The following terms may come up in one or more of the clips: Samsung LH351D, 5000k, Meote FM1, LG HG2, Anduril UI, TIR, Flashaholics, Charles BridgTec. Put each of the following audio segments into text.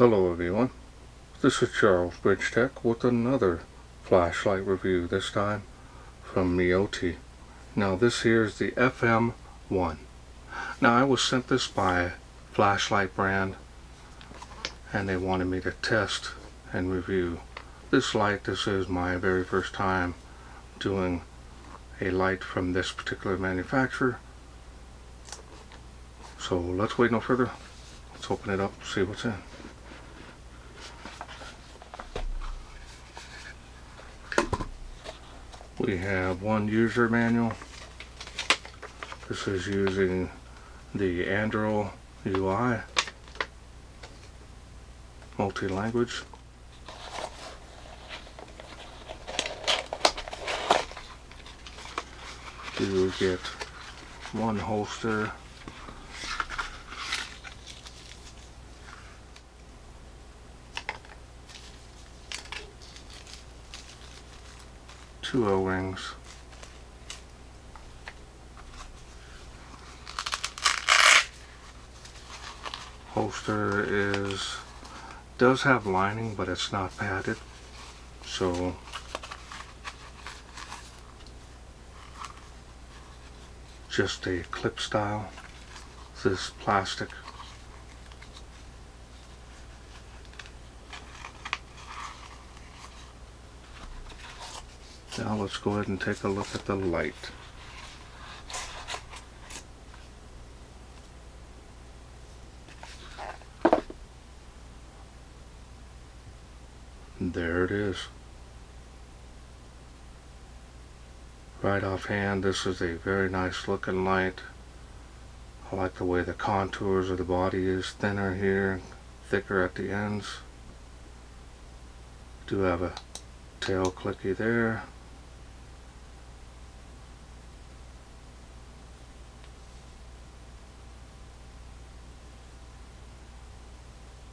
Hello everyone, this is Charles BridgTec with another flashlight review, this time from Meote. Now this here is the FM1. Now I was sent this by a flashlight brand and they wanted me to test and review this light. This is my very first time doing a light from this particular manufacturer. So let's wait no further. Let's open it up and see what's in. We have one user manual. This is using the Anduril UI, multi-language. You get one holster, two O-rings, holster does have lining, but it's not padded, so just a clip style. This is plastic. Now let's go ahead and take a look at the light. There it is. Right offhand, this is a very nice looking light. I like the way the contours of the body is, thinner here, thicker at the ends. Do have a tail clicky there.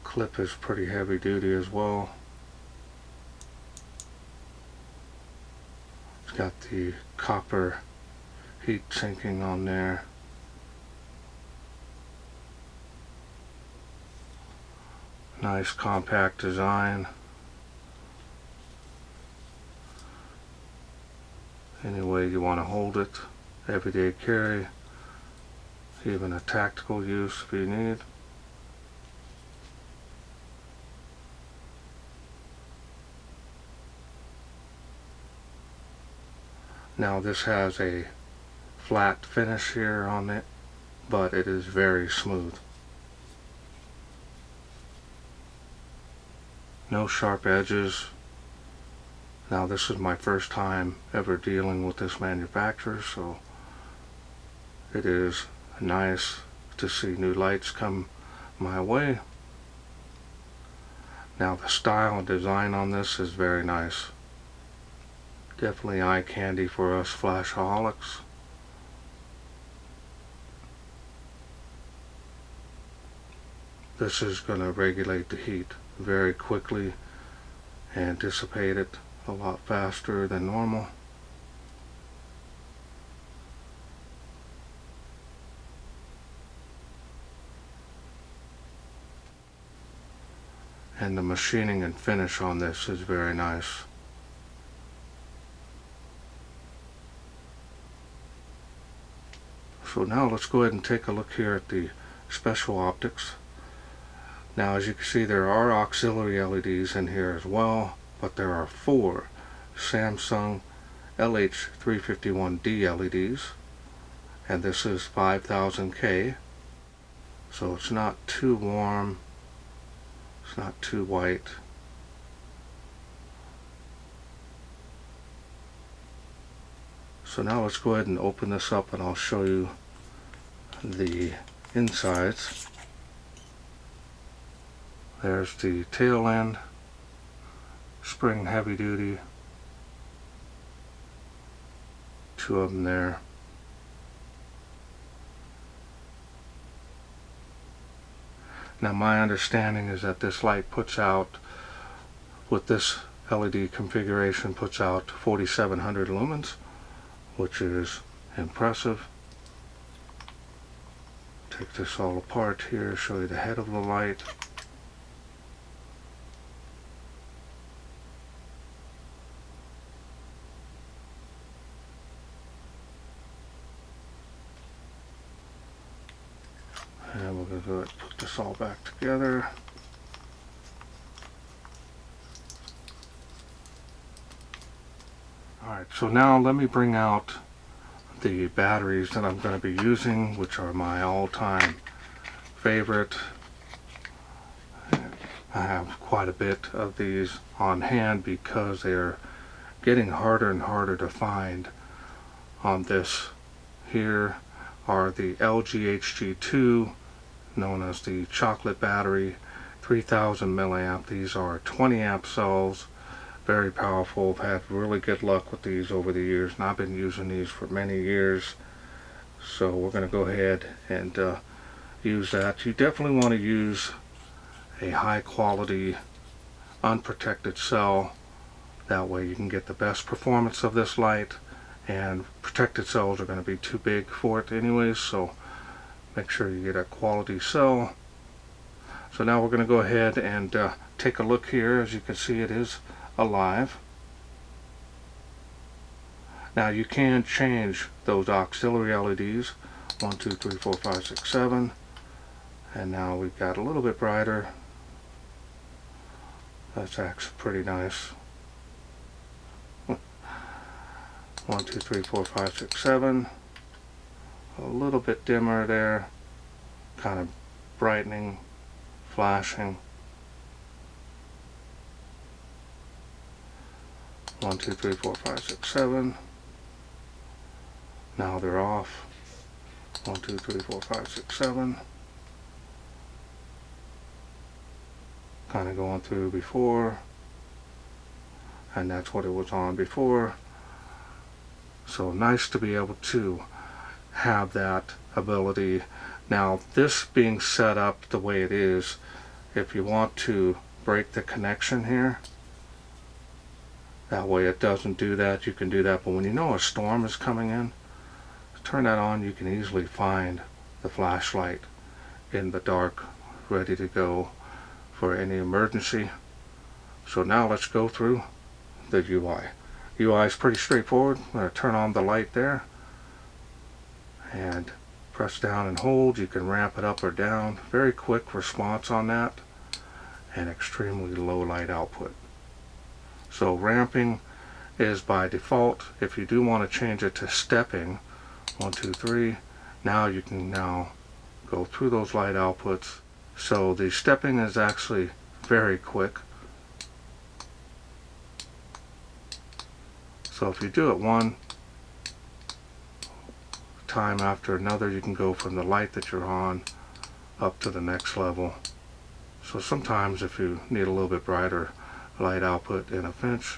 Clip is pretty heavy duty as well. It's got the copper heat sinking on there. Nice compact design. Any way you want to hold it, everyday carry, even a tactical use if you need. Now this has a flat finish here on it, but it is very smooth. No sharp edges. Now this is my first time ever dealing with this manufacturer, so it is nice to see new lights come my way. Now the style and design on this is very nice. Definitely eye candy for us flashaholics. This is going to regulate the heat very quickly and dissipate it a lot faster than normal. And the machining and finish on this is very nice. So now let's go ahead and take a look here at the special optics. Now as you can see, there are auxiliary LEDs in here as well, but there are four Samsung LH351D LEDs, and this is 5000K, so it's not too warm, it's not too white. So now let's go ahead and open this up and I'll show you the insides. There's the tail end, spring heavy duty, two of them there. Now my understanding is that this light puts out, with this LED configuration, puts out 4700 lumens, which is impressive. Take this all apart here, show you the head of the light. And we're going to put this all back together. Alright, so now let me bring out the batteries that I'm going to be using, which are my all-time favorite. I have quite a bit of these on hand because they're getting harder and harder to find. On this here are the LG HG2, known as the chocolate battery, 3000 milliamp. These are 20 amp cells, very powerful. I've had really good luck with these over the years, and I've been using these for many years. So we're going to go ahead and use that. You definitely want to use a high quality unprotected cell, that way you can get the best performance of this light, and protected cells are going to be too big for it anyways, so make sure you get a quality cell. So now we're going to go ahead and take a look here. As you can see, it is alive. Now you can change those auxiliary LEDs, 1, 2, 3, 4, 5, 6, 7, and now we've got a little bit brighter. That's actually pretty nice. 1, 2, 3, 4, 5, 6, 7. A little bit dimmer there, kind of brightening, flashing. 1, 2, 3, 4, 5, 6, 7. Now they're off. 1, 2, 3, 4, 5, 6, 7. Kind of going through before, and that's what it was on before. So nice to be able to have that ability. Now this being set up the way it is, if you want to break the connection here, that way it doesn't do that, you can do that. But when you know a storm is coming in, turn that on, you can easily find the flashlight in the dark, ready to go for any emergency. So now let's go through the UI. UI is pretty straightforward. I'm going to turn on the light there and press down and hold. You can ramp it up or down. Very quick response on that, and extremely low light output. So ramping is by default. If you do want to change it to stepping, 1, 2, 3, now you can now go through those light outputs. So the stepping is actually very quick. So if you do it one time after another, you can go from the light that you're on up to the next level. So sometimes if you need a little bit brighter light output in a finish,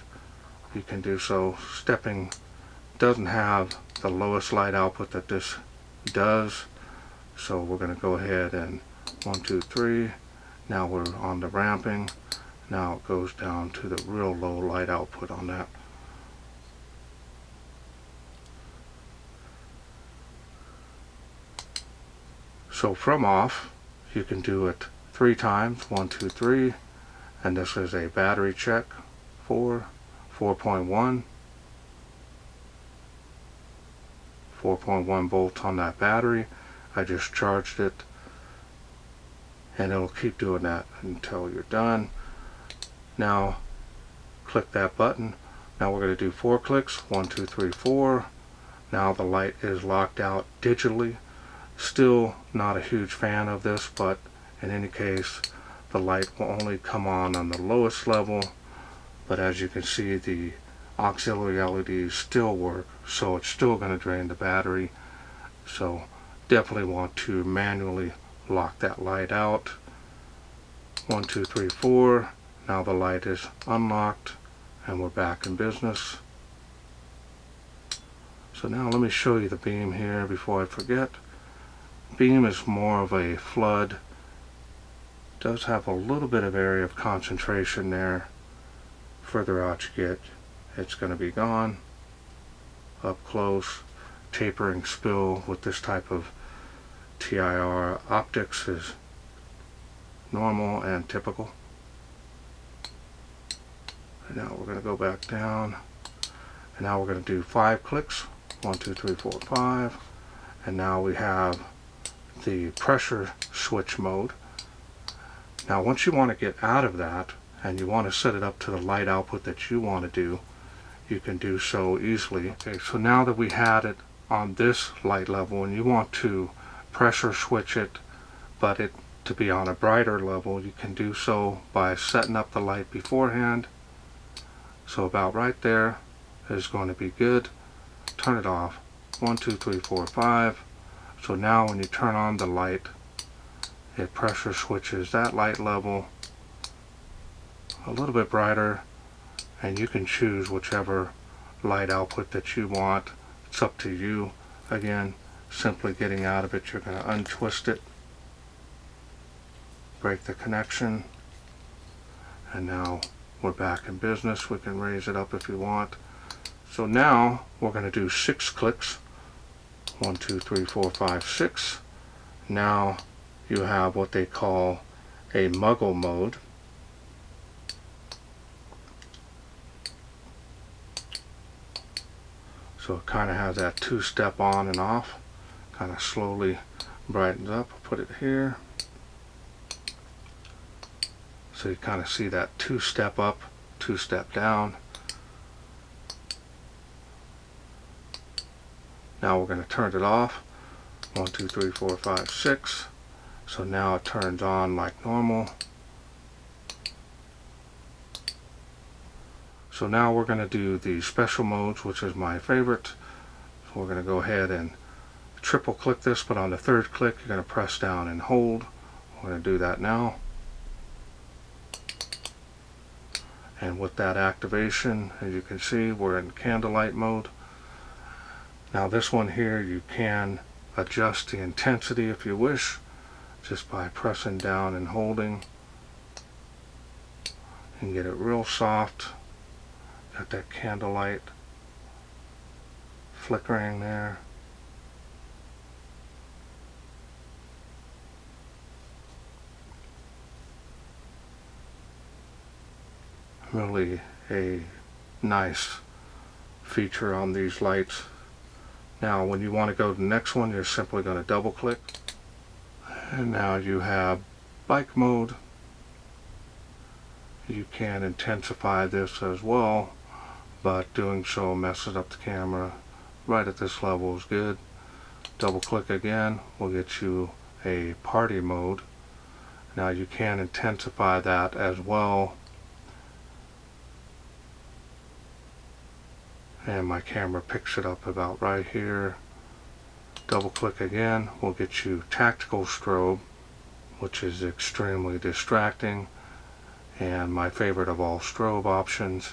you can do so. Stepping doesn't have the lowest light output that this does. So we're going to go ahead and 1, 2, 3. Now we're on the ramping. Now it goes down to the real low light output on that. So from off, you can do it 3 times, 1, 2, 3, and this is a battery check, 4.1. 4.1 volts on that battery. I just charged it, and it'll keep doing that until you're done. Now click that button. Now we're going to do 4 clicks, 1, 2, 3, 4. Now the light is locked out digitally. Still not a huge fan of this, but in any case, the light will only come on the lowest level. But as you can see, the auxiliary LEDs still work, so it's still going to drain the battery. So definitely want to manually lock that light out. 1, 2, 3, 4. Now the light is unlocked, and we're back in business. So now let me show you the beam here before I forget. Beam is more of a flood. Does have a little bit of area of concentration there. Further out you get, it's going to be gone. Up close, tapering spill with this type of TIR optics is normal and typical. And now we're going to go back down, and now we're going to do 5 clicks, 1, 2, 3, 4, 5, and now we have the pressure switch mode. Now once you want to get out of that and you want to set it up to the light output that you want to do, you can do so easily. Okay, so now that we had it on this light level and you want to pressure switch it, but it to be on a brighter level, you can do so by setting up the light beforehand. So about right there is going to be good. Turn it off. 1, 2, 3, 4, 5. So now when you turn on the light, it pressure switches that light level a little bit brighter, and you can choose whichever light output that you want. It's up to you. Again, simply getting out of it, you're going to untwist it, break the connection, and now we're back in business. We can raise it up if you want. So now we're going to do 6 clicks. 1, 2, 3, 4, 5, 6. Now you have what they call a muggle mode. So it kind of has that two-step on and off. Kind of slowly brightens up. Put it here. So you kind of see that two-step up, two-step down. Now we're going to turn it off. 1, 2, 3, 4, 5, 6. So now it turns on like normal. So now we're going to do the special modes, which is my favorite. So we're going to go ahead and triple click this, but on the third click, you're going to press down and hold. We're going to do that now. And with that activation, as you can see, we're in candlelight mode. Now this one here, you can adjust the intensity if you wish, just by pressing down and holding. And get it real soft. Got that candlelight flickering there. Really a nice feature on these lights. Now when you want to go to the next one, you're simply going to double click, and now you have bike mode. You can intensify this as well, but doing so messes up the camera. Right at this level is good. Double click again will get you a party mode. Now you can intensify that as well. And my camera picks it up about right here. Double click again will get you tactical strobe, which is extremely distracting and my favorite of all strobe options.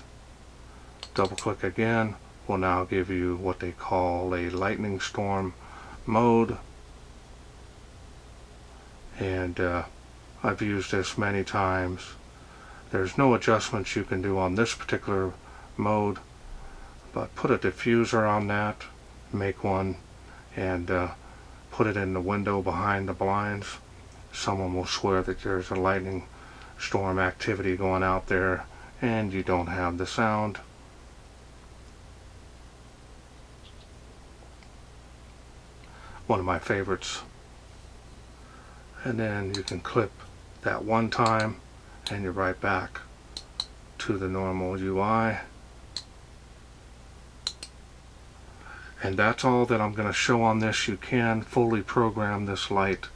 Double click again will now give you what they call a lightning storm mode, and I've used this many times. There's no adjustments you can do on this particular mode, but put a diffuser on that, make one, and put it in the window behind the blinds. Someone will swear that there's a lightning storm activity going out there and you don't have the sound. One of my favorites. And then you can clip that one time and you're right back to the normal UI. And that's all that I'm going to show on this. You can fully program this light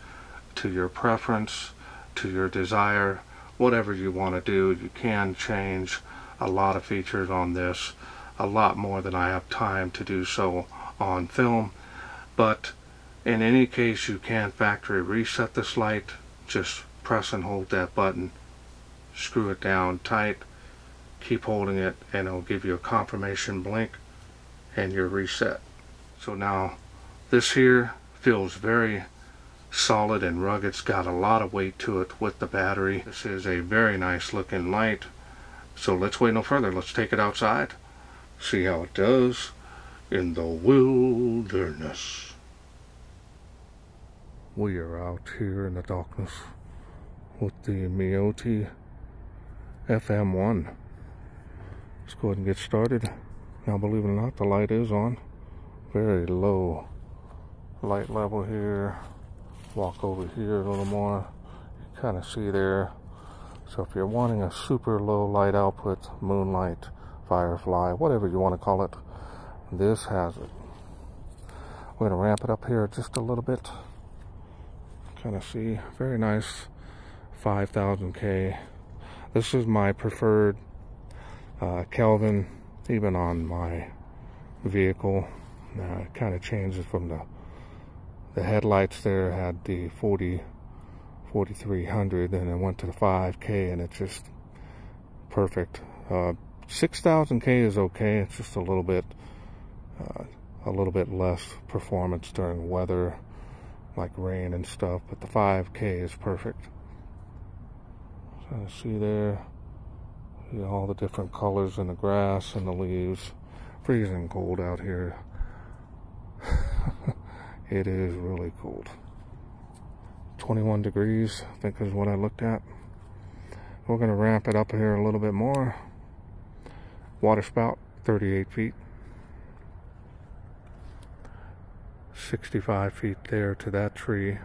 to your preference, to your desire, whatever you want to do. You can change a lot of features on this, a lot more than I have time to do so on film. But in any case, you can factory reset this light. Just press and hold that button, screw it down tight, keep holding it, and it'll give you a confirmation blink and you're reset. So now this here feels very solid and rugged. It's got a lot of weight to it with the battery. This is a very nice looking light. So let's wait no further. Let's take it outside, see how it does in the wilderness. We are out here in the darkness with the Meote FM1. Let's go ahead and get started. Now believe it or not, the light is on. Very low light level here. walk over here a little more, you kind of see there. So if you're wanting a super low light output, moonlight, firefly, whatever you want to call it, this has it. We're going to ramp it up here just a little bit. Kind of see, very nice 5000K. This is my preferred Kelvin, even on my vehicle. It kind of changes from the headlights there had the 4300, and it went to the 5K, and it's just perfect. 6000K is okay. It's just a little bit less performance during weather, like rain and stuff. But the 5K is perfect. Trying to see there, see all the different colors in the grass and the leaves. Freezing cold out here. It is really cold. 21 degrees, I think is what I looked at. We're going to ramp it up here a little bit more. Water spout, 38 feet. 65 feet there to that tree.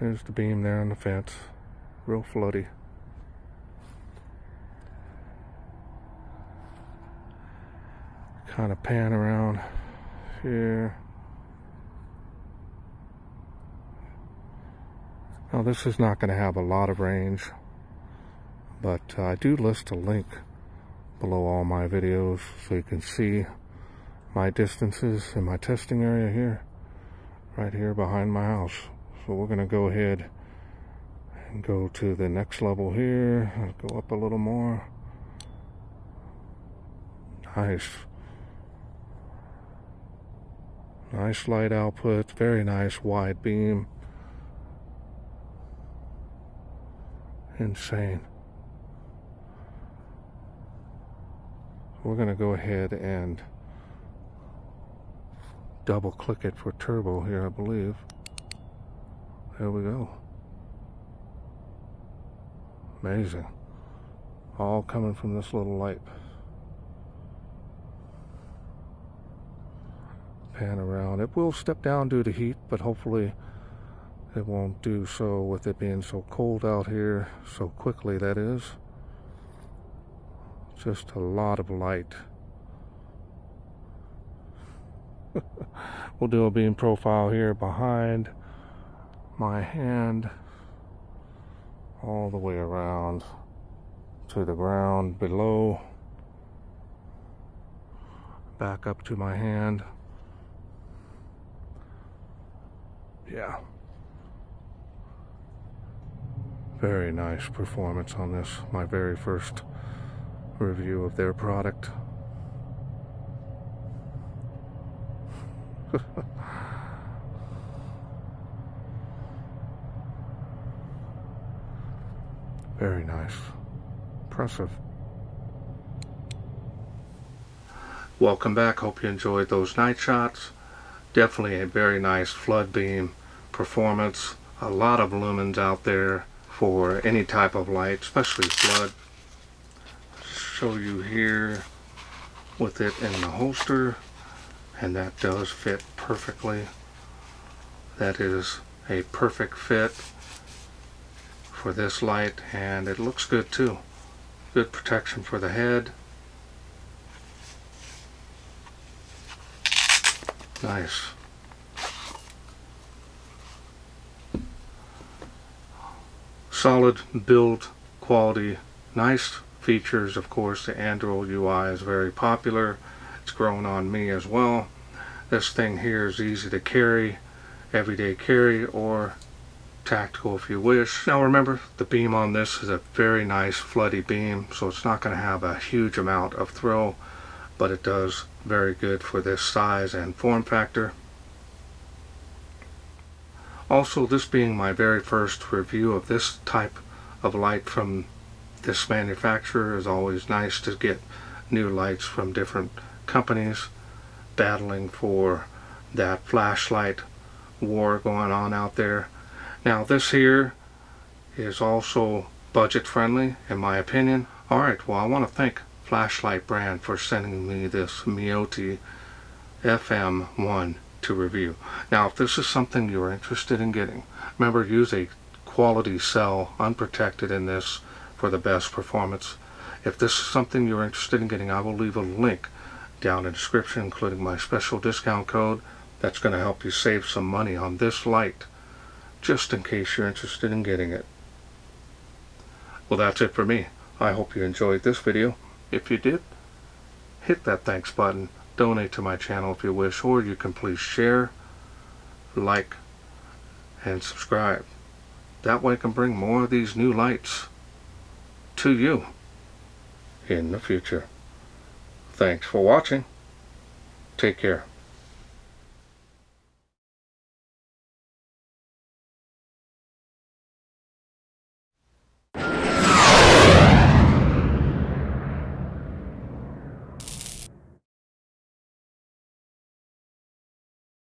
There's the beam there on the fence. Real floody. Kind of pan around here. Now this is not going to have a lot of range, but I do list a link below all my videos so you can see my distances in my testing area here, right here behind my house. So we're going to go ahead and go to the next level here. I'll go up a little more. Nice. Nice light output, very nice wide beam. Insane. We're going to go ahead and double click it for turbo here, I believe. There we go. Amazing. All coming from this little light. Pan around. It will step down due to heat, but hopefully it won't do so with it being so cold out here so quickly, that is. Just a lot of light. We'll do a beam profile here behind my hand all the way around to the ground below, back up to my hand. Yeah. Very nice performance on this, my very first review of their product. Very nice. Impressive. Welcome back. Hope you enjoyed those night shots. Definitely a very nice flood beam performance. A lot of lumens out there for any type of light, especially flood. Show you here with it in the holster, and that does fit perfectly. That is a perfect fit for this light, and it looks good too. Good protection for the head. Nice. Solid build quality. Nice features. Of course, the Anduril UI is very popular. It's grown on me as well. This thing here is easy to carry, everyday carry, or tactical if you wish. Now remember, the beam on this is a very nice floody beam, so it's not going to have a huge amount of throw, but it does very good for this size and form factor. Also, this being my very first review of this type of light from this manufacturer, is always nice to get new lights from different companies. Battling for that flashlight war going on out there. Now this here is also budget friendly in my opinion. Alright, well I want to thank Flashlight Brand for sending me this Meote FM1 to review. Now, if this is something you're interested in getting, remember, use a quality cell, unprotected in this, for the best performance. If this is something you're interested in getting, I will leave a link down in the description, including my special discount code. That's going to help you save some money on this light, just in case you're interested in getting it. Well, that's it for me. I hope you enjoyed this video. If you did, hit that thanks button, donate to my channel if you wish, or you can please share, like, and subscribe. That way I can bring more of these new lights to you in the future. Thanks for watching. Take care.